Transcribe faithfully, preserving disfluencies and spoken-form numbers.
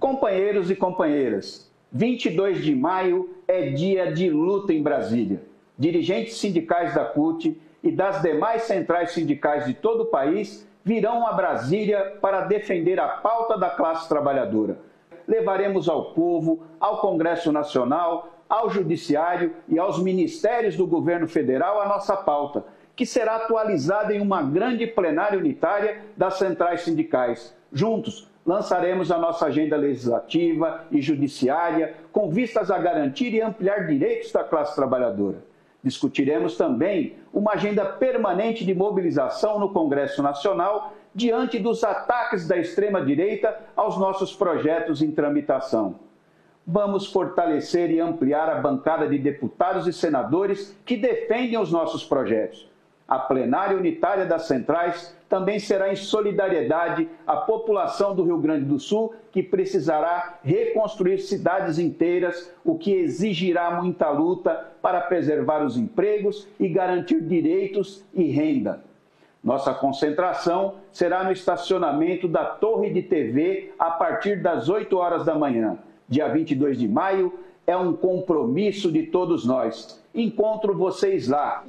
Companheiros e companheiras, vinte e dois de maio é dia de luta em Brasília. Dirigentes sindicais da C U T e das demais centrais sindicais de todo o país virão a Brasília para defender a pauta da classe trabalhadora. Levaremos ao povo, ao Congresso Nacional, ao Judiciário e aos ministérios do governo federal a nossa pauta, que será atualizada em uma grande plenária unitária das centrais sindicais. Juntos, lançaremos a nossa agenda legislativa e judiciária com vistas a garantir e ampliar direitos da classe trabalhadora. Discutiremos também uma agenda permanente de mobilização no Congresso Nacional diante dos ataques da extrema-direita aos nossos projetos em tramitação. Vamos fortalecer e ampliar a bancada de deputados e senadores que defendem os nossos projetos. A plenária unitária das centrais também será em solidariedade à população do Rio Grande do Sul, que precisará reconstruir cidades inteiras, o que exigirá muita luta para preservar os empregos e garantir direitos e renda. Nossa concentração será no estacionamento da Torre de T V a partir das oito horas da manhã. Dia vinte e dois de maio é um compromisso de todos nós. Encontro vocês lá.